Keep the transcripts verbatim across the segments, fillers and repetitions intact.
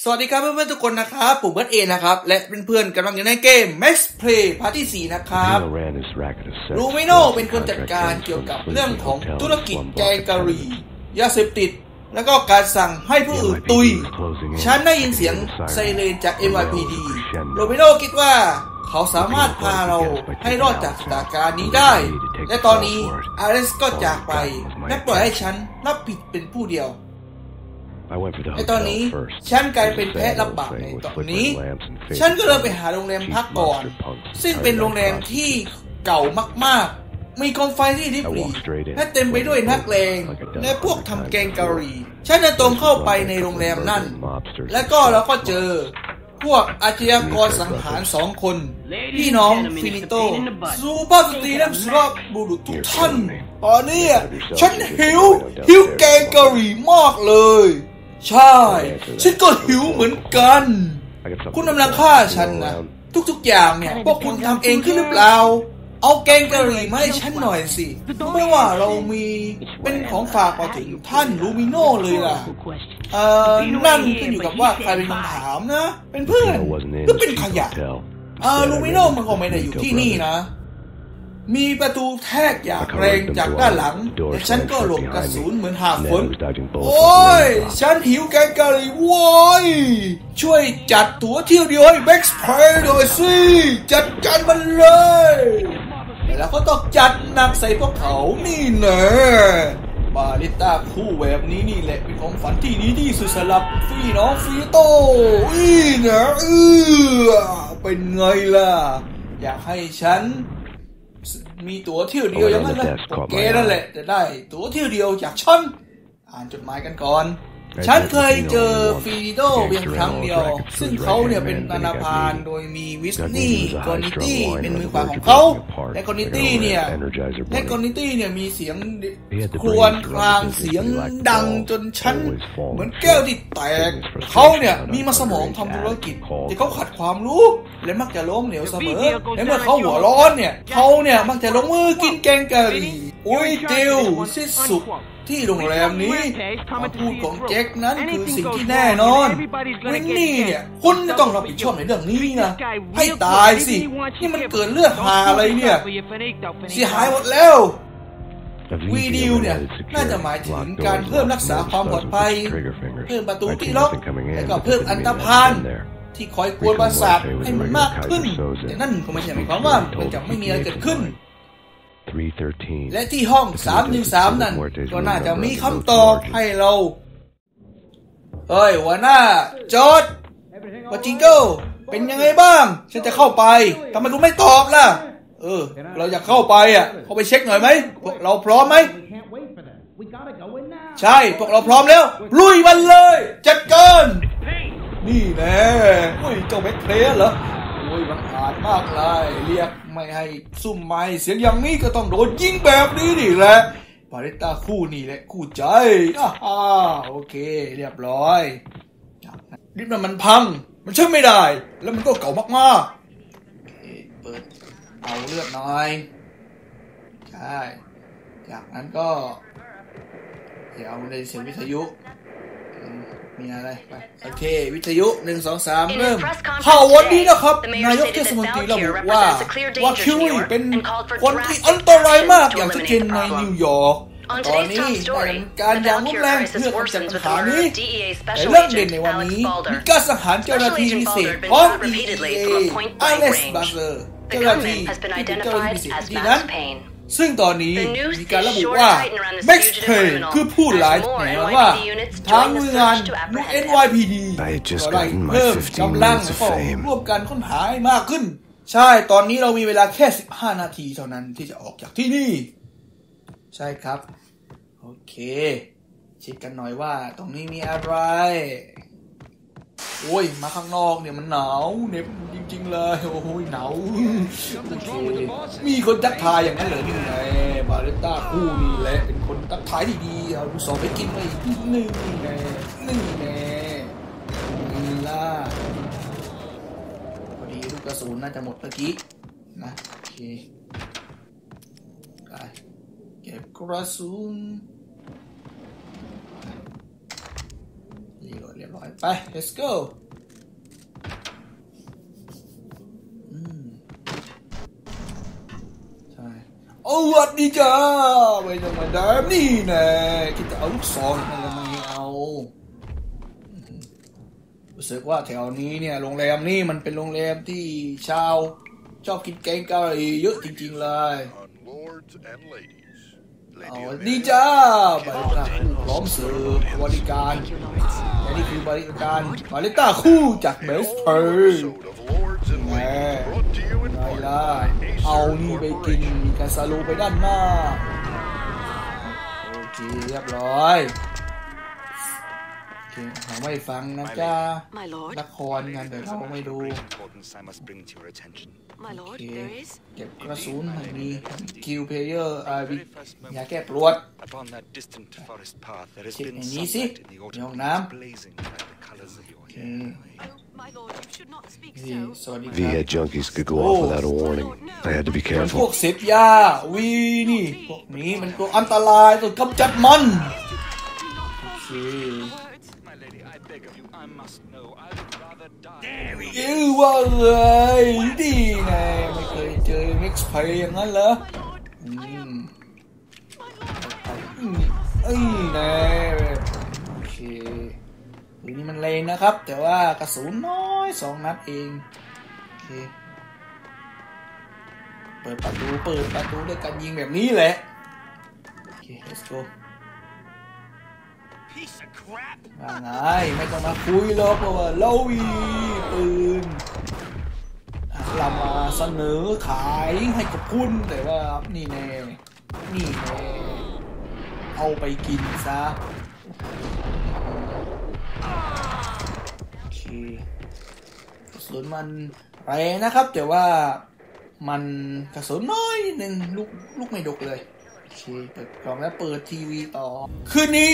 สวัสดีครับเพื่อนๆทุกคนนะครับผมเบิร์ดเอนะครับและเพื่อนๆกำลังอยู่ในเกม Max Play พาร์ทที่สี่นะครับลูมิโนเป็นคนจัดการเกี่ยวกับเรื่องของธุรกิจแกงกะหรี่ยาเสพติดแล้วก็การสั่งให้ผู้อื่นตุยฉันได้ยินเสียงไซเรนจาก เอ็น วาย พี ดี ลูมิโนคิดว่าเขาสามารถพาเราให้รอดจากสถานการณ์นี้ได้และตอนนี้อาริสก็จากไปและปล่อยให้ฉันรับผิดเป็นผู้เดียวในตอนนี้ฉันกลายเป็นแพะรับบาปในตอนนี้ฉันก็เลยไปหาโรงแรมพักก่อนซึ่งเป็นโรงแรมที่เก่ามากๆมีกองไฟที่ริบหรี่และเต็มไปด้วยนักเลงและพวกทำแกงกะหรี่ฉันจะตรงเข้าไปในโรงแรมนั่นและก็เราก็เจอพวกอาชญากรสังหารสองคนพี่น้องฟินิโตซูเปอร์สตรีและสุภาพบุรุษทุกท่านตอนนี้ฉันหิวหิวแกงกะหรี่มากเลยใช่ฉันก็หิวเหมือนกันคุณกำลังฆ่าฉันนะทุกๆอย่างเนี่ยพวกคุณทำเองขึ้นหรือเปล่าเอาแกงกะหรี่มาให้ฉันหน่อยสิไม่ว่าเรามีเป็นของฝากมาถึงท่านลูมิโน่เลยล่ะเอ่อนั่นขึ้นอยู่กับว่าใครเป็นคนถามนะเป็นเพื่อนก็เป็นขยะเอ่อลูมิโน่มันคงไม่ได้อยู่ที่นี่นะมีประตูแทกอย่างแรงจากด้านหลังแต่ฉันก็หลบกระสุนเหมือนหาฝนโอ้ยฉันหิวแกงกะหรี่โว้ยช่วยจัดตั๋วเที่ยวเดียวให้แม็กซ์เพลย์หน่อยสิจัดการมันเลยแล้วก็ต้องจัดหนักใส่พวกเขานี่แน่บาริต้าคู่แหวกนี้นี่แหละเป็นของฝันที่ดีที่สุดสำหรับพี่น้องฟิโต้อีนะเออเป็นไงล่ะอยากให้ฉันมีตั๋วเที่ยวเดียวอย่างนั้นเลยเกย์นั่นแหละจะได้ตั๋วเที่ยวเดียวจากฉันอ่านจดหมายกันก่อนฉันเคยเจอฟินิโดเพียงครั้งเดียวซึ่งเขาเนี่ยเป็นอนาพานโดยมีวิสนี่กอนิตี้เป็นมือขวาของเขาและกอนิตี้เนี่ยและกอนิตี้เนี่ยมีเสียงครวญครางเสียงดังจนฉันเหมือนแก้วที่แตกเขาเนี่ยมีมาสมองทำธุรกิจแต่เขาขัดความรู้และมักจะล้มเหลวเสมอและเมื่อเขาหัวร้อนเนี่ยเขาเนี่ยมักจะลงมือกินแกงกะหรี่อุ้ยเดียวสิ้นสุดที่โรงแรมนี้คำพูดของแจ็คนั้นคือสิ่งที่แน่นอนวินนี่เนี่ยคุณจะต้องรับผิดชอบในเรื่องนี้นะให้ตายสินี่มันเกินเรื่องหาอะไรเนี่ยเสียหายหมดแล้ววีดิวเนี่ยน่าจะหมายถึงการเพิ่มรักษาความปลอดภัยเพิ่มประตูที่ล็อกและก็เพิ่มอันตพาลที่คอยกวนประสาทให้มันมากขึ้นแต่นั่นก็ไม่ใช่หมายความว่ามันจะไม่มีอะไรเกิดขึ้นและที่ห้องสามหนึ่งสามนั้นก็น่าจะมีคำตอบให้เราเฮ้ยหัวหน้าจอร์จว่าจิงเกิลเป็นยังไงบ้างฉันจะเข้าไปทำไมคุณไม่ตอบล่ะเออเราอยากเข้าไปอ่ะเข้าไปเช็คหน่อยไหมพวกเราพร้อมไหมใช่พวกเราพร้อมแล้วลุยมันเลยจัดการนี่แน่โอ้ยเจ้าแม็กเพลย์เหรอโอ้ยบังอาจมากเลยเรียกไม่ให้ซุ่มไม่เสียงอย่างนี้ก็ต้องโดนยิงแบบนี้นี่แหละบาริต้าคู่นี่แหละคู่ใจอ่าฮ่าโอเคเรียบร้อยลิฟต์มันพังมันใช้ไม่ได้แล้วมันก็เก่ามากๆเปิดเอาเลือดหน่อยใช่จากนั้นก็เดี๋ยวเอาในเสียงวิทยุมีอะไรไปโอเควิทยุหนึ่งสองสามเริ่มข่าววันนี้นะครับนายกเทศมนตรีระบุว่าว่าคิวรีเป็นคนที่อันตรายมากอย่างชัดเจนในนิวยอร์กตอนนี้ได้ดำเนินการอย่างรุนแรงเพื่อกำจัดปัญหานี้แต่เรื่องเด่นในวันนี้มีการสังหารเจ้าหน้าที่พิเศษของ ดี อี เอ อเล็กซ์บัสเซอร์เจ้าหน้าที่ที่เป็นเจ้าหน้าที่พิเศษที่นั้นซึ่งตอนนี้มีการระบุว่า Max Payne คือผู้ร้ายแน่ว่าทางหน่วยงาน เอ็น วาย พี ดี อะไรเพิ่มกำลังเข้าร่วมกันค้นหาให้มากขึ้นใช่ตอนนี้เรามีเวลาแค่สิบห้านาทีเท่านั้นที่จะออกจากที่นี่ใช่ครับโอเคเช็คกันหน่อยว่าตรงนี้มีอะไรโอ้ยมาข้างนอกเนี่ยมันหนาวเหน็บจริงๆเลยโอ้ยหนาวมีคนทักทายอย่างนั้นเหรอนี่ไงบาริต้าคู่นี่แหละเป็นคนทักทายที่ดีเอาลูกสองไปกินไปอีกหนึ่งแน่หนึ่งแน่นี่ล่ะพอดีลูกกระสุนน่าจะหมดเมื่อกี้นะโอเคไปเก็บกระสุนนี่เรียบร้อย ไป let's go อืมใช่โอ้วัดดีจ้าไปทำไมได้นี่แน่คิดจะเอาลูกศรทำไมเอารู้สึกว่าแถวนี้เนี่ยโรงแรมนี่มันเป็นโรงแรมที่ชาวชอบกินแกงกะหรี่เยอะจริงๆเลยเอาดีจ้าบาริต้าล้อมเสิร์ฟบริการและนี่คือบริการบาริต้าคู่จากเบลส์เพย์แหมไงล่ะเอานี่ไปกินมีกาซาลูไปด้านหน้าโอเคเรียบร้อยเขาไม่ฟังนะจ้าละครงานเดี๋ยวเขาไม่ดูเก็บกระสุนให้ดีคิวเพลเยอร์อาร์บีอย่าแก้ปลวดเช็คในนี้สิในห้องน้ำสวัสดีครับโอ้พวกเสพยาวีนี่พวกนี้มันตัวอันตรายต้องกำจัดมันยื้อว่าเลยดีไงไม่เคยเจอ Max Payne อย่างนั้นเหรออืมเอ้ยไงโอเควีนี่มันเลนนะครับแต่ว่ากระสุนน้อยสองนัดเองโอเคเปิดประตูเปิดประตูด้วยการยิงแบบนี้แหละโอเค let's goว่าไงไม่ต้องมาคุยหรอกเพราะว่าเรามีปืนเรามาเสนอขายให้กับคุณแต่ว่านี่แน่นี่แน่เอาไปกินซะโอเคส่วนมันแรงนะครับแต่ว่ามันกระสุนน้อยนึงลูกลูกไม่ดกเลยเปิดกล่องแล้วเปิดทีวีต่อคืนนี้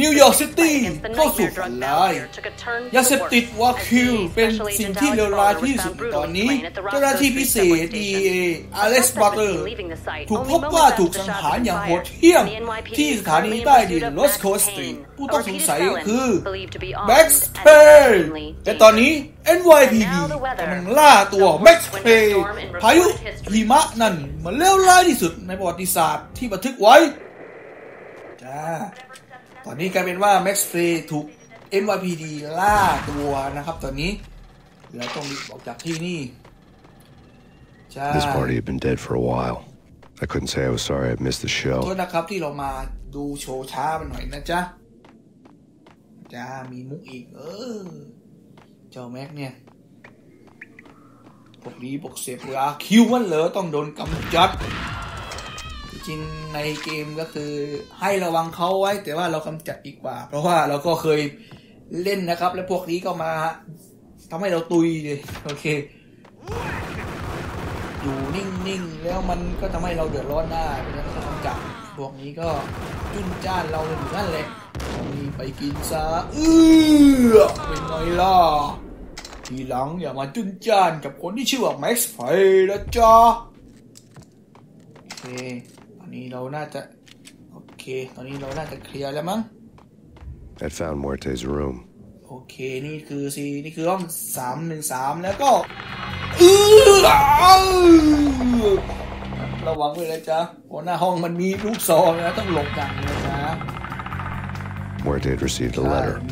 นิวยอร์กซิตี้เข้าสู่ฝันร้ายยาเสพติดวอคิวเป็นสิ่งที่เลวร้ายที่สุดตอนนี้เจ้าหน้าที่พิเศษ ดี อี เอ อาเล็กซ์บัตเลอร์ถูกพบว่าถูกสังหารอย่างโหดเหี้ยมที่สถานีใต้ดินลอสโคสตรีผู้ต้องสงสัยคือ Max Payne แต่ตอนนี้ เอ็น วาย พี ดี กำลังล่าตัว Max Payne พายุหิมะนั่นมันเลวร้ายที่สุดในประวัติศาสตร์ที่บันทึกไว้จ้าตอนนี้กลายเป็นว่า Max Payne ถูก เอ็น วาย พี ดี ล่าตัวนะครับตอนนี้แล้วต้องรีบออกจากที่นี่จ้า This party had been dead for a while I couldn't say I was sorry I missed the show โทษนะครับที่เรามาดูโชว์ช้าไปหน่อยนะจ๊ะจ้ามีมุกอีกเออเจ้าแม็กเนี่ยพวกนี้พวกเสพยาคิวมันเหรอต้องโดนกำจัดจริงในเกมก็คือให้ระวังเขาไว้แต่ว่าเรากำจัดดีกว่าเพราะว่าเราก็เคยเล่นนะครับและพวกนี้ก็มาทำให้เราตุยเลยโอเคอยู่นิ่งๆแล้วมันก็ทำให้เราเดือดร้อนได้เพราะฉะนั้นเรากำจัดพวกนี้ก็จุนจ้านเราอยู่นั่นแหละไปกินซะเออเป็นไงล่ะทีหลังอย่ามาจุนจ้านกับคนที่ชื่อว่า Max Payne นะจ๊ะโอเคตอนนี้เราน่าจะโอเคตอนนี้เราน่าจะเคลียร์แล้วมั้ง I found Muerte's room โอเคนี่คือซีนี่คือห้องสามหนึ่งสามแล้วก็เออระวังด้วยนะจ๊ะเพราะหน้าห้องมันมีลูกซองนะต้องหลบกันนะจ๊ะMuerte had received a letter. Our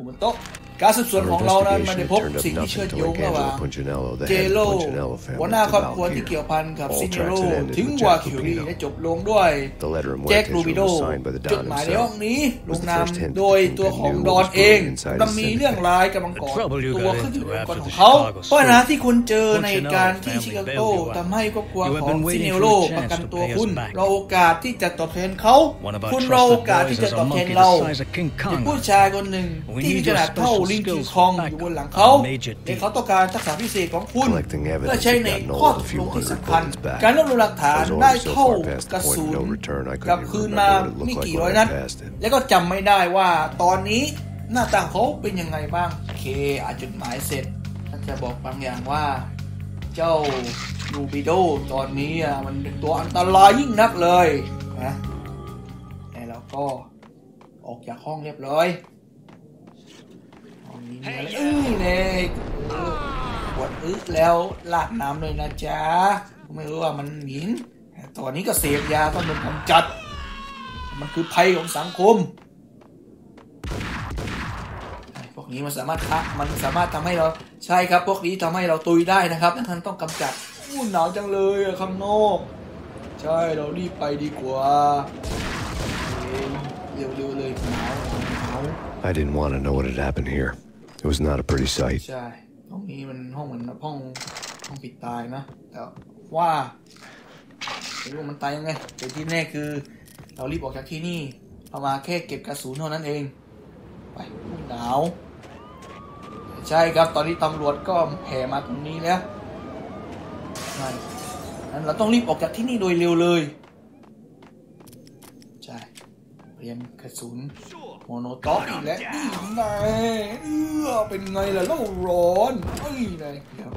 investigators did nothing to link Angelo Punchinello, the head of the Punchinello family, to Valkyrie. The letter of Muerte's room was signed by the Don himself. It was the first hint that Putin knew what was going inside his safe. The trouble you got into after the Chicago story, Punchinello family bailed you out. You have been waiting for a chance to pay us back. One of our trusted boys is a monkey the size of King Kong. We need your special skills back up our major deed. Collecting evidence you've gotten all the few hundred bullets back. I was always so far past the point of no return I couldn't even remember what it looked like when I passed it. แล้วก็จำไม่ได้ว่าตอนนี้หน้าตาเขาเป็นยังไงบ้างโอเคอ่านจดหมายเสร็จอาจจะบอกบางอย่างว่าเจ้าลูบิโดตอนนี้อ่ะมันเป็นตัวอันตรายยิ่งนักเลยนะแล้วก็ออกจากห้องเรียบร้อย มีเนื้อแล้วอื้อเลยปวดอึแล้วลาดน้ำเลยนะจ๊ะไม่รู้ว่ามันหินตอนนี้ก็เสพยาต้องโดนกำจัดมันคือภัยของสังคมพวกนี้มันสามารถฆ่ามันสามารถทำให้เราใช่ครับพวกนี้ทำให้เราตุยได้นะครับท่านต้องกำจัดอู้หนาวจังเลยข้างนอกใช่เรารีบไปดีกว่าเร็วๆเลยหนาวหนาว I didn't want to know what had happened here. It was not a pretty sight. ใช่ห้องนี้มันห้องเหมือนห้องห้องปิดตายนะแต่ว่าไม่รู้มันตายยังไงแต่ที่แน่คือเรารีบออกจากที่นี่เอามาแค่เก็บกระสุนเท่านั้นเองไปหนาวใช่ครับตอนนี้ตำรวจก็แห่มาตรงนี้แล้วนั้นเราต้องรีบออกจากที่นี่โดยเร็วเลยใช่เตรียมกระสุนโมโนต็อกอีกแล้วนายเออเป็นไงล่ะเล่าร้อนไอ้นายเดี๋ยว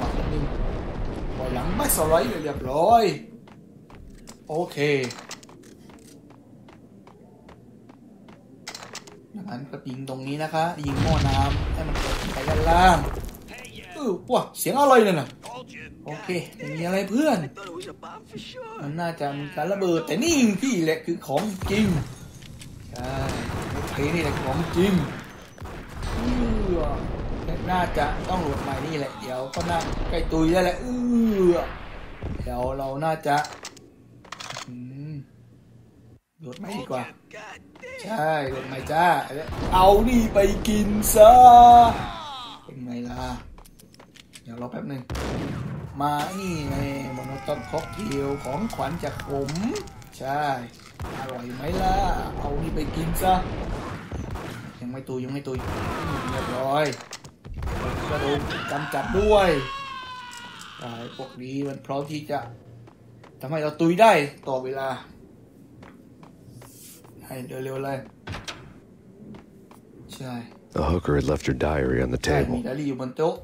มาหนึ่งปล่อยหลังไม่สไลด์เลยเรียบร้อยโอเคนั้นก็ยิงตรงนี้นะคะยิงหม้อน้ำให้มันไปด้านล่างเออว้าเสียงอะไรเนี่ยนะโอเคมีอะไรเพื่อนมันน่าจะมีการระเบิดแต่นี่พี่แหละคือของจริงใช่เพลงนี่แหละของจริงเออน่าจะต้องโหลดใหม่นี่แหละเดี๋ยวก็น่าใกล้ตุยได้แหละเออเดี๋ยวเราน่าจะโหลดใหม่ดีกว่าใช่โหลดใหม่จ้าเอานี่ไปกินซะเป็นไงล่ะเดี๋ยวรอแป๊บหนึ่งมานี่ไงมอนตอนค็อกเทลของขวัญจากผมใช่อร่อยไหมล่ะเอานี่ไปกินซะยังไม่ตุยยังไม่ตุยเรียบร้อยกระโดดกำจัดด้วยไอ้พวกนี้มันพร้อมที่จะทำให้เราตุยได้ต่อเวลาให้เร็วๆเลยใช่ The hooker had left her diary on the table มีไดอารี่อยู่บนโต๊ะ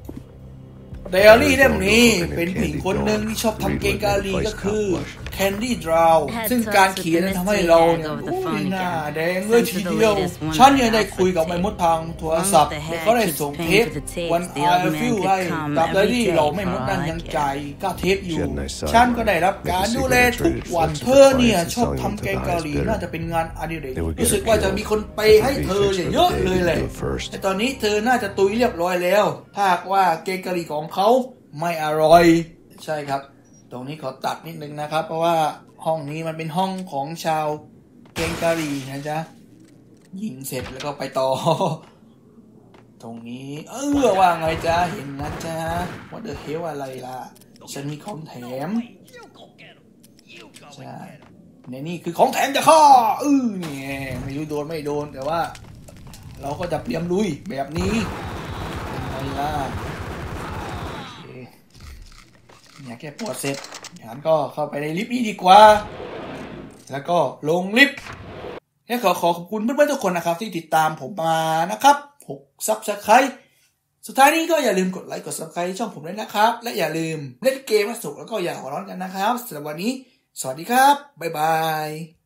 ไดอารี่เล่มนี้เป็นผู้หญิงคนหนึ่งที่ชอบทำเกกาลีก็คือแคนดี้ดราวซึ่งการเขียนนั้นทำให้เราเนี่ยหน้าแดงเมื่อทีเดียวฉันยังได้คุยกับไอ้มดทางโทรศัพท์ก็ได้ส่งเทปวันไอฟิวให้กับไดอารี่เราไม่มดนั้นยังจ่ายก็เทปอยู่ฉันก็ได้รับการดูแลทุกวันเธอเนี่ยชอบทำเกกาลีน่าจะเป็นงานอดิเรกรู้สึกว่าจะมีคนไปให้เธอเยอะเลยแหละแต่ตอนนี้เธอน่าจะตุยเรียบร้อยแล้วถ้าว่าเกกาลีของเขาไม่อร่อยใช่ครับตรงนี้ขอตัดนิดนึงนะครับเพราะว่าห้องนี้มันเป็นห้องของชาวเกงกะหรี่นะจ๊ะยิงเสร็จแล้วก็ไปต่อตรงนี้เออว่าไงจ๊ะเห็นนะจ๊ะว่าเดอะเฮลอะไรล่ะฉันมีของแถมใช่ในนี่คือของแถมจะข้อเออเนี่ยไม่รู้โดนไม่โดนแต่ว่าเราก็จะเตรียมลุยแบบนี้เป็นไงล่ะเนี่ยแกปวดเสร็จงั้นก็เข้าไปในลิฟต์นี้ดีกว่าแล้วก็ลงลิฟต์และขอขอบคุณเพื่อนๆทุกคนนะครับที่ติดตามผมมานะครับหก Subscribe สุดท้ายนี้ก็อย่าลืมกดไลค์กด Subscribe ช่องผมด้วยนะครับและอย่าลืมเล่นเกมให้สนุกแล้วก็อย่าหัวร้อนกันนะครับสำหรับวันนี้สวัสดีครับบ๊ายบาย